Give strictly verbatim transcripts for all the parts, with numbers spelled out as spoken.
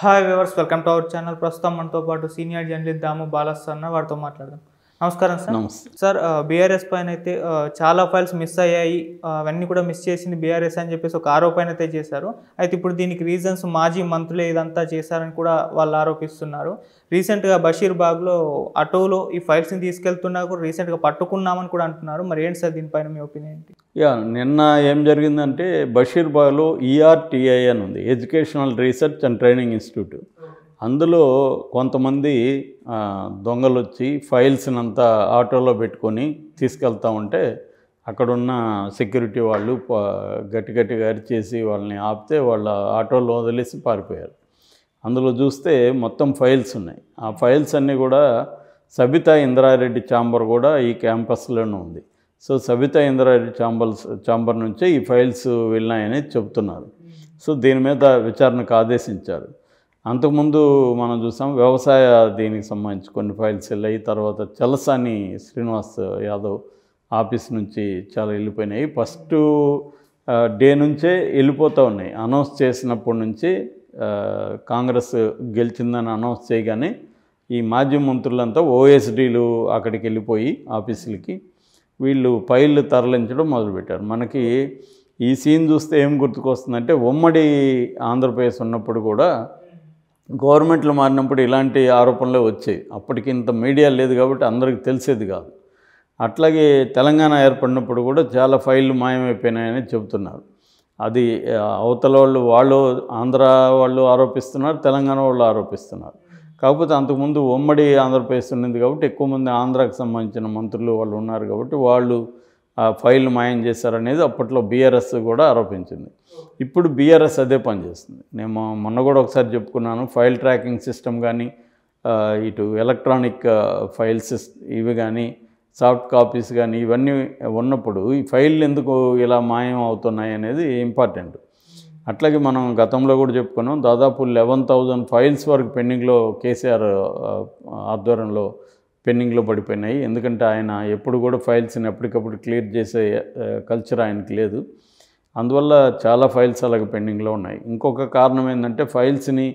High viewers welcome to our channel प्रस्तुत मन तो सीनियर जर्नलिस्ट दामू बालास्वामी अन्ना वारितो मात्लाडदाम नमस्कार सर नमस्ते सर बीआरएस पैन अयिते चाला फाइल्स मिस अय्यायि अवन्नी कूडा मिस चेसिंदि बीआरएस अनि चेप्पेसि ओक आरोपण अयिते चेशारु अयिते इप्पुडु दीनिकि रीजन्स माजी मंत्रुले इदंता चेशारनि कूडा वाळ्ळु आरोपिस्तुन्नारु रीसेंट गा बशीर्बाग लो आटोलो ई फाइल्स नि तीसुकेल्तुन्ना कूडा रीसेंट गा पट्टुकुन्नामनि कूडा अंटुन्नारु मरि एंटि सर दीनि पैन मी ओपिनियन एंटि యా నిన్న ఏం జరిగిందంటే బషీర్బాగ్లో ఈఆర్టీఐ అని ఉంది, educational research and training institute. అందులో కొంతమంది దొంగలు వచ్చి ఫైల్స్ని అంతా ఆటోలో పెట్టుకొని తీసుకెళ్తా ఉంటే అక్కడున్న సెక్యూరిటీ వాళ్ళు గట్టి గట్టిగా అరిచేసి వాళ్ళని ఆపితే వాళ్ళ ఆటోలో వదిలేసి పారిపోయారు. అందులో చూస్తే మొత్తం ఫైల్స్ ఉన్నాయి. ఆ ఫైల్స్ అన్నీ కూడా సబితా ఇంద్రారెడ్డి ఛాంబర్ కూడా ఈ క్యాంపస్లోనే ఉంది. So Sabitha Indra Reddy chambers chamber నుంచే ఈ ఫైల్స్ వెళ్ళినాయని చెప్తున్నారు. సో దీని మీద విచారణకు ఆదేశించారు. అంతకుముందు మనం చూసాం వ్యవసాయ దీనికి సంబంధించి కొన్ని ఫైల్స్ వెళ్ళాయి. తర్వాత చలసాని శ్రీనివాస్ యాదవ్ ఆఫీస్ నుంచి చాలా వెళ్ళిపోయినాయి. ఫస్ట్ డే నుంచే వెళ్ళిపోతూ ఉన్నాయి. అనౌన్స్ చేసినప్పటి నుంచి కాంగ్రెస్ గెలిచిందని అనౌన్స్ చేయగానే ఈ మాజీ మంత్రులంతా ఓఎస్డీలు అక్కడికి వెళ్ళిపోయి ఆఫీసులకి వీళ్ళు ఫైళ్ళు తరలించడం మొదలుపెట్టారు. మనకి ఈ సీన్ చూస్తే ఏం గుర్తుకొస్తుందంటే ఉమ్మడి ఆంధ్రప్రదేశ్ ఉన్నప్పుడు కూడా గవర్నమెంట్లు మారినప్పుడు ఇలాంటి ఆరోపణలే వచ్చాయి. అప్పటికి ఇంత మీడియా లేదు కాబట్టి అందరికీ తెలిసేది కాదు. అట్లాగే తెలంగాణ ఏర్పడినప్పుడు కూడా చాలా ఫైళ్ళు మాయమైపోయినాయని చెబుతున్నారు. అది అవతల వాళ్ళు వాళ్ళు ఆంధ్ర వాళ్ళు ఆరోపిస్తున్నారు, తెలంగాణ వాళ్ళు ఆరోపిస్తున్నారు. కాకపోతే అంతకుముందు ఉమ్మడి ఆంధ్రప్రదేశ్ ఉన్నది కాబట్టి ఎక్కువ మంది ఆంధ్రాకు సంబంధించిన మంత్రులు వాళ్ళు ఉన్నారు కాబట్టి వాళ్ళు ఆ ఫైల్ మాయం చేశారనేది అప్పట్లో బీఆర్ఎస్ కూడా ఆరోపించింది. ఇప్పుడు బీఆర్ఎస్ అదే పనిచేస్తుంది. నేను మొన్న కూడా ఒకసారి చెప్పుకున్నాను, ఫైల్ ట్రాకింగ్ సిస్టమ్ కానీ ఇటు ఎలక్ట్రానిక్ ఫైల్స్ ఇవి కానీ సాఫ్ట్ కాపీస్ కానీ ఇవన్నీ ఉన్నప్పుడు ఈ ఫైళ్ళు ఎందుకు ఇలా మాయం అవుతున్నాయి అనేది ఇంపార్టెంట్. అట్లాగే మనం గతంలో కూడా చెప్పుకున్నాం, దాదాపు లెవెన్ థౌజండ్ ఫైల్స్ వరకు పెండింగ్లో కేసీఆర్ ఆధ్వర్యంలో పెండింగ్లో పడిపోయినాయి. ఎందుకంటే ఆయన ఎప్పుడు కూడా ఫైల్స్ని ఎప్పటికప్పుడు క్లియర్ చేసే కల్చర్ ఆయనకి లేదు. అందువల్ల చాలా ఫైల్స్ అలాగే పెండింగ్లో ఉన్నాయి. ఇంకొక కారణం ఏంటంటే ఫైల్స్ని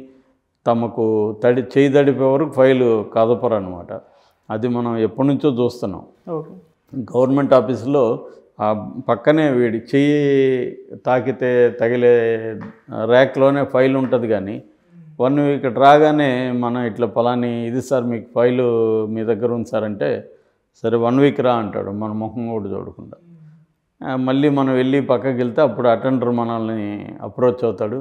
తమకు తడి చేయి తడిపే వరకు ఫైలు కదపరు అనమాట. అది మనం ఎప్పటి నుంచో చూస్తున్నాం. గవర్నమెంట్ ఆఫీసులో ఆ పక్కనే వీడి చెయ్యి తాకితే తగిలే ర్యాక్లోనే ఫైల్ ఉంటుంది. కానీ వన్ వీక్ రాగానే మనం ఇట్లా పలాని ఇది సార్ మీకు ఫైలు మీ దగ్గర ఉంది సార్ అంటే సరే వన్ వీక్ రా అంటాడు, మన ముఖం కూడా చూడకుండా. మళ్ళీ మనం వెళ్ళి పక్కకి వెళ్తే అప్పుడు అటెండర్ మనల్ని అప్రోచ్ అవుతాడు.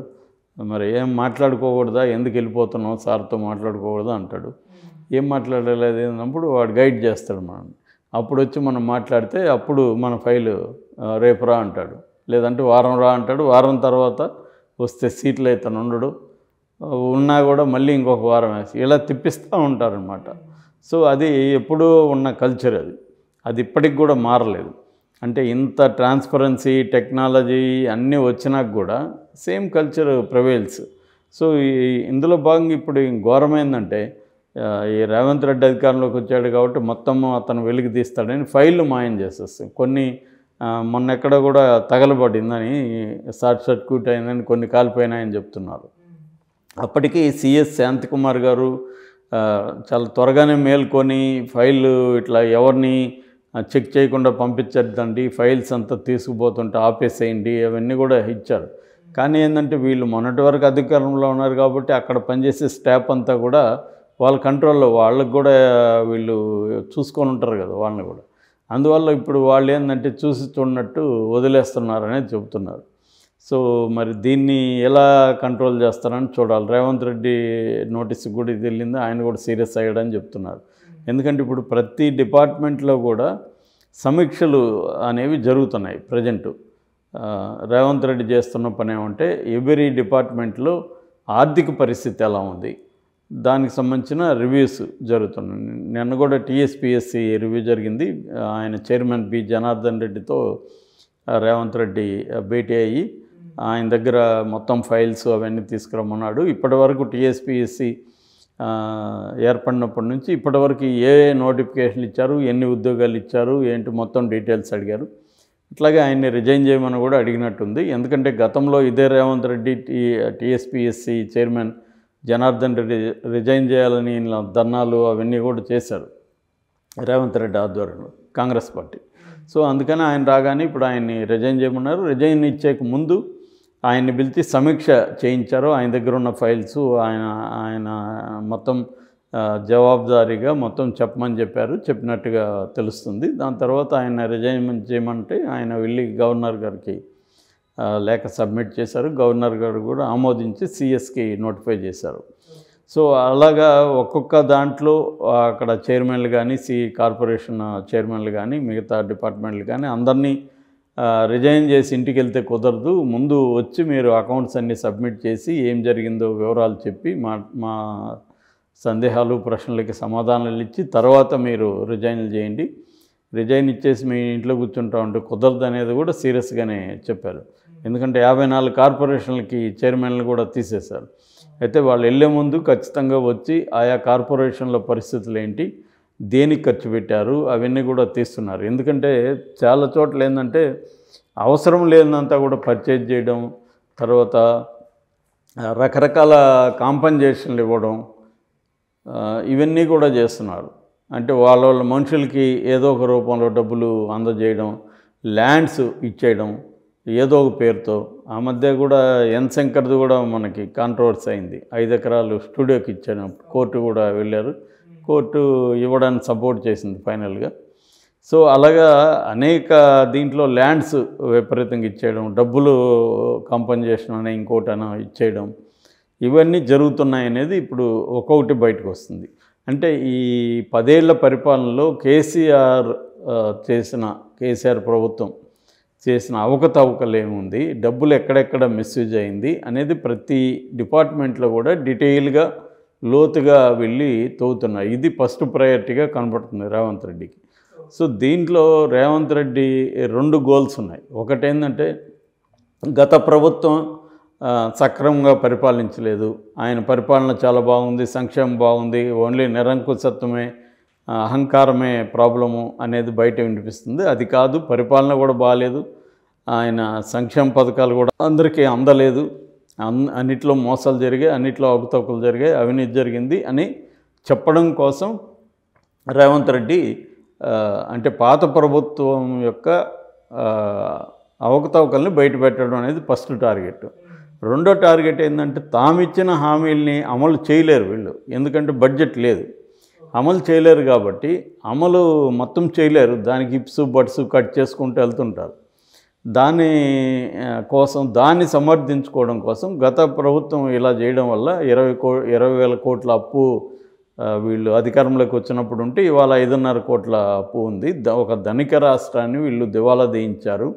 మరి ఏం మాట్లాడుకోకూడదా, ఎందుకు వెళ్ళిపోతున్నావు, సార్తో మాట్లాడుకోకూడదా అంటాడు. ఏం మాట్లాడలేదు అన్నప్పుడు వాడు గైడ్ చేస్తాడు మనల్ని. అప్పుడు వచ్చి మనం మాట్లాడితే అప్పుడు మన ఫైలు రేపు రా అంటాడు, లేదంటే వారం రా అంటాడు. వారం తర్వాత వస్తే సీట్లు అయితే ఉండడు, ఉన్నా కూడా మళ్ళీ ఇంకొక వారం వేసి ఇలా తిప్పిస్తూ ఉంటారనమాట. సో అది ఎప్పుడూ ఉన్న కల్చర్. అది అది ఇప్పటికి కూడా మారలేదు. అంటే ఇంత ట్రాన్స్పరెన్సీ టెక్నాలజీ అన్నీ వచ్చినా కూడా సేమ్ కల్చర్ ప్రివైల్స్. సో ఇందులో భాగంగా ఇప్పుడు ఘోరమైందంటే ఈ రేవంత్ రెడ్డి అధికారంలోకి వచ్చాడు కాబట్టి మొత్తం అతను వెలికి తీస్తాడని ఫైళ్ళు మాయం చేసేస్తాం. కొన్ని మొన్న ఎక్కడ కూడా తగలబడిందని, షార్ట్ సర్క్యూట్ అయిందని, కొన్ని కాలిపోయినాయని చెప్తున్నారు. అప్పటికి సిఎస్ శాంతికుమార్ గారు చాలా త్వరగానే మేల్కొని ఫైళ్ళు ఇట్లా ఎవరిని చెక్ చేయకుండా పంపించద్దండి, ఫైల్స్ అంతా తీసుకుపోతుంటే ఆపేసేయండి అవన్నీ కూడా ఇచ్చారు. కానీ ఏంటంటే వీళ్ళు మొన్నటి వరకు అధికారంలో ఉన్నారు కాబట్టి అక్కడ పనిచేసే స్టాఫ్ అంతా కూడా వాళ్ళ కంట్రోల్లో వాళ్ళకు కూడా వీళ్ళు చూసుకొని ఉంటారు కదా వాళ్ళని కూడా. అందువల్ల ఇప్పుడు వాళ్ళు ఏంటంటే చూసి చూడనట్టు వదిలేస్తున్నారనేది చెబుతున్నారు. సో మరి దీన్ని ఎలా కంట్రోల్ చేస్తారని చూడాలి. రేవంత్ రెడ్డి నోటీస్కి కూడా ఇది వెళ్ళింది, ఆయన కూడా సీరియస్ అయ్యాడని చెప్తున్నారు. ఎందుకంటే ఇప్పుడు ప్రతి డిపార్ట్మెంట్లో కూడా సమీక్షలు అనేవి జరుగుతున్నాయి. ప్రజెంటు రేవంత్ రెడ్డి చేస్తున్న పని ఏమంటే ఎవ్రీ డిపార్ట్మెంట్లో ఆర్థిక పరిస్థితి ఎలా ఉంది దానికి సంబంధించిన రివ్యూస్ జరుగుతున్నాయి. నిన్న కూడా టీఎస్పీఎస్సీ రివ్యూ జరిగింది. ఆయన చైర్మన్ బి జనార్దన్ రెడ్డితో రేవంత్ రెడ్డి భేటీ అయ్యి ఆయన దగ్గర మొత్తం ఫైల్స్ అవన్నీ తీసుకురమ్మన్నాడు. ఇప్పటి వరకు టీఎస్పీఎస్సీ ఏర్పడినప్పటి నుంచి ఇప్పటివరకు ఏ నోటిఫికేషన్లు ఇచ్చారు, ఎన్ని ఉద్యోగాలు ఇచ్చారు ఏంటి మొత్తం డీటెయిల్స్ అడిగారు. అట్లాగే ఆయన్ని రిజైన్ చేయమని కూడా అడిగినట్టుంది. ఎందుకంటే గతంలో ఇదే Revanth Reddy T TSPSC chairman Janardhan Reddy resign చేయాలని ధర్నాలు అవన్నీ కూడా చేశారు రేవంత్ రెడ్డి ఆధ్వర్యంలో కాంగ్రెస్ పార్టీ. సో అందుకని ఆయన రాగానే ఇప్పుడు ఆయన్ని రిజైన్ చేయమన్నారు. రిజైన్ ఇచ్చేక ముందు ఆయన్ని పిలిచి సమీక్ష చేయించారు. ఆయన దగ్గర ఉన్న ఫైల్స్ ఆయన ఆయన మొత్తం జవాబుదారీగా మొత్తం చెప్పమని చెప్పారు, చెప్పినట్టుగా తెలుస్తుంది. దాని తర్వాత ఆయన రిజైన్ చేయమంటే ఆయన వెళ్ళి గవర్నర్ గారికి లేఖ సబ్మిట్ చేశారు. గవర్నర్ గారు కూడా ఆమోదించి సిఎస్కి నోటిఫై చేశారు. సో అలాగా ఒక్కొక్క దాంట్లో అక్కడ చైర్మన్లు కానీ సి కార్పొరేషన్ చైర్మన్లు కానీ మిగతా డిపార్ట్మెంట్లు కానీ అందరినీ రిజైన్ చేసి ఇంటికి వెళ్తే కుదరదు, ముందు వచ్చి మీరు అకౌంట్స్ అన్నీ సబ్మిట్ చేసి ఏం జరిగిందో వివరాలు చెప్పి మా మా సందేహాలు ప్రశ్నలకి సమాధానాలు ఇచ్చి తర్వాత మీరు రిజైన్లు చేయండి, రిజైన్ ఇచ్చేసి మీ ఇంట్లో కూర్చుంటా ఉంటే కుదరదు అనేది కూడా సీరియస్గానే చెప్పారు. ఎందుకంటే యాభై నాలుగు కార్పొరేషన్లకి చైర్మన్లు కూడా తీసేశారు. అయితే వాళ్ళు వెళ్ళే ముందు ఖచ్చితంగా వచ్చి ఆయా కార్పొరేషన్ల పరిస్థితులు ఏంటి, దేనికి ఖర్చు పెట్టారు అవన్నీ కూడా తీస్తున్నారు. ఎందుకంటే చాలా చోట్ల ఏంటంటే అవసరం లేనంతా కూడా పర్చేజ్ చేయడం, తర్వాత రకరకాల కాంపెన్సేషన్లు ఇవ్వడం ఇవన్నీ కూడా చేస్తున్నారు. అంటే వాళ్ళ వాళ్ళ మనుషులకి ఏదో ఒక రూపంలో డబ్బులు అందజేయడం, ల్యాండ్స్ ఇచ్చేయడం ఏదో ఒక పేరుతో. ఆ మధ్య కూడా ఎన్ శంకర్ది కూడా మనకి కాంట్రవర్సీ అయింది, ఐదు ఎకరాలు స్టూడియోకి ఇచ్చాను, కోర్టు కూడా వెళ్ళారు, కోర్టు ఇవ్వడానికి సపోర్ట్ చేసింది ఫైనల్గా. సో అలాగా అనేక దీంట్లో ల్యాండ్స్ విపరీతంగా ఇచ్చేయడం, డబ్బులు కాంపెన్సేషన్ అనే ఇంకోటన ఇచ్చేయడం ఇవన్నీ జరుగుతున్నాయి అనేది ఇప్పుడు ఒక్కొక్కటి బయటకు వస్తుంది. అంటే ఈ పదేళ్ల పరిపాలనలో కేసీఆర్ చేసిన కేసీఆర్ ప్రభుత్వం చేసిన అవకతవకలు ఏముంది, డబ్బులు ఎక్కడెక్కడ మిస్యూజ్ అయింది అనేది ప్రతి డిపార్ట్మెంట్లో కూడా డీటెయిల్గా లోతుగా వెళ్ళి తవ్వుతున్నారు. ఇది ఫస్ట్ ప్రయారిటీగా కనబడుతుంది రేవంత్ రెడ్డికి. సో దీంట్లో రేవంత్ రెడ్డి రెండు గోల్స్ ఉన్నాయి. ఒకటి ఏంటంటే గత ప్రభుత్వం సక్రమంగా పరిపాలించలేదు, ఆయన పరిపాలన చాలా బాగుంది, సంక్షేమం బాగుంది, ఓన్లీ నిరంకుశత్వమే అహంకారమే ప్రాబ్లము అనేది బయట వినిపిస్తుంది. అది కాదు, పరిపాలన కూడా బాగాలేదు, ఆయన సంక్షేమ పథకాలు కూడా అందరికీ అందలేదు, అన్నిట్లో మోసాలు జరిగాయి, అన్నిట్లో అవకతవకలు జరిగాయి, అవినీతి జరిగింది అని చెప్పడం కోసం రేవంత్ రెడ్డి అంటే పాత ప్రభుత్వం యొక్క అవకతవకల్ని బయట పెట్టడం అనేది ఫస్ట్ టార్గెట్. రెండో టార్గెట్ ఏంటంటే తాము ఇచ్చిన హామీల్ని అమలు చేయలేరు వీళ్ళు, ఎందుకంటే బడ్జెట్ లేదు, అమలు చేయలేరు కాబట్టి అమలు మొత్తం చేయలేరు, దానికి ఇప్సు బట్సు కట్ చేసుకుంటూ వెళ్తుంటారు. దాని కోసం దాన్ని సమర్థించుకోవడం కోసం గత ప్రభుత్వం ఇలా చేయడం వల్ల ఇరవై కో ఇరవై వేల కోట్ల అప్పు వీళ్ళు అధికారంలోకి వచ్చినప్పుడు ఉంటే ఇవాళ ఐదున్నర కోట్ల అప్పు ఉంది. ఒక ధనిక రాష్ట్రాన్ని వీళ్ళు దివాలా తీయించారు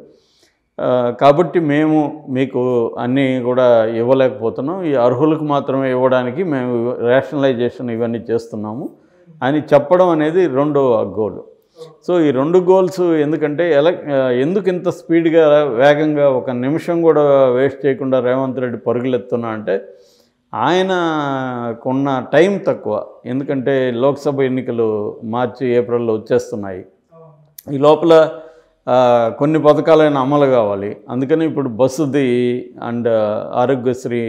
కాబట్టి మేము మీకు అన్నీ కూడా ఇవ్వలేకపోతున్నాం, ఈ అర్హులకు మాత్రమే ఇవ్వడానికి మేము రేషనలైజేషన్ ఇవన్నీ చేస్తున్నాము అని చెప్పడం అనేది రెండో గోల్. సో ఈ రెండు గోల్స్ ఎందుకంటే ఎలా ఎందుకు ఇంత స్పీడ్గా వేగంగా ఒక నిమిషం కూడా వేస్ట్ చేయకుండా రేవంత్ రెడ్డి పరుగులెత్తున్నా అంటే ఆయనకున్న టైం తక్కువ. ఎందుకంటే లోక్సభ ఎన్నికలు మార్చి ఏప్రిల్లో వచ్చేస్తున్నాయి, ఈ లోపల కొన్ని పథకాలైనా అమలు కావాలి. అందుకని ఇప్పుడు బస్సుది అండ్ ఆరోగ్యశ్రీ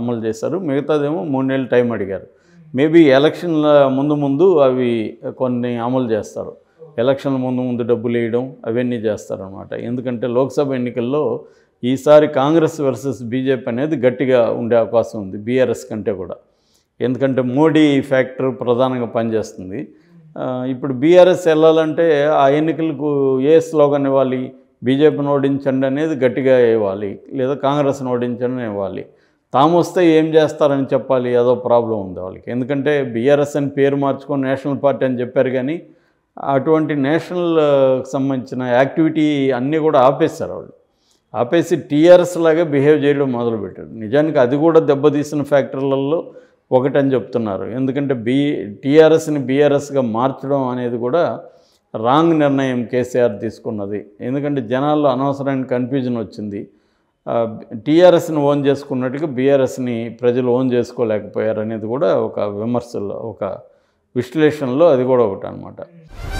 అమలు చేశారు, మిగతాదేమో మూడు నెలలు టైం అడిగారు. మేబీ ఎలక్షన్ల ముందు ముందు అవి కొన్ని అమలు చేస్తారు, ఎలక్షన్ల ముందు ముందు డబ్బులు వేయడం అవన్నీ చేస్తారనమాట. ఎందుకంటే లోక్సభ ఎన్నికల్లో ఈసారి కాంగ్రెస్ వర్సెస్ బీజేపీ అనేది గట్టిగా ఉండే అవకాశం ఉంది, బీఆర్ఎస్ కంటే కూడా. ఎందుకంటే మోడీ ఫ్యాక్టర్ ప్రధానంగా పనిచేస్తుంది. ఇప్పుడు బీఆర్ఎస్ వెళ్ళాలంటే ఆ ఎన్నికలకు ఏ స్లోగన్ ఇవ్వాలి, బీజేపీని ఓడించండి అనేది గట్టిగా ఇవ్వాలి, లేదా కాంగ్రెస్ని ఓడించండి ఇవ్వాలి. తాము వస్తే ఏం చేస్తారని చెప్పాలి, ఏదో ప్రాబ్లం ఉంది వాళ్ళకి. ఎందుకంటే బీఆర్ఎస్ అని పేరు మార్చుకొని నేషనల్ పార్టీ అని చెప్పారు కానీ అటువంటి నేషనల్ సంబంధించిన యాక్టివిటీ అన్నీ కూడా ఆపేశారు వాళ్ళు. ఆపేసి టీఆర్ఎస్ లాగా బిహేవ్ చేయడం మొదలుపెట్టారు. నిజానికి అది కూడా దెబ్బతీసిన ఫ్యాక్టరీలలో ఒకటని చెప్తున్నారు. ఎందుకంటే బీ టీఆర్ఎస్ని బీఆర్ఎస్గా మార్చడం అనేది కూడా రాంగ్ నిర్ణయం కేసీఆర్ తీసుకున్నది. ఎందుకంటే జనాల్లో అనవసరమైన కన్ఫ్యూజన్ వచ్చింది, టీఆర్ఎస్ని ఓన్ చేసుకున్నట్టుగా బీఆర్ఎస్ని ప్రజలు ఓన్ చేసుకోలేకపోయారు అనేది కూడా ఒక విమర్శలో ఒక విశ్లేషణలో అది కూడా ఒకటి అనమాట.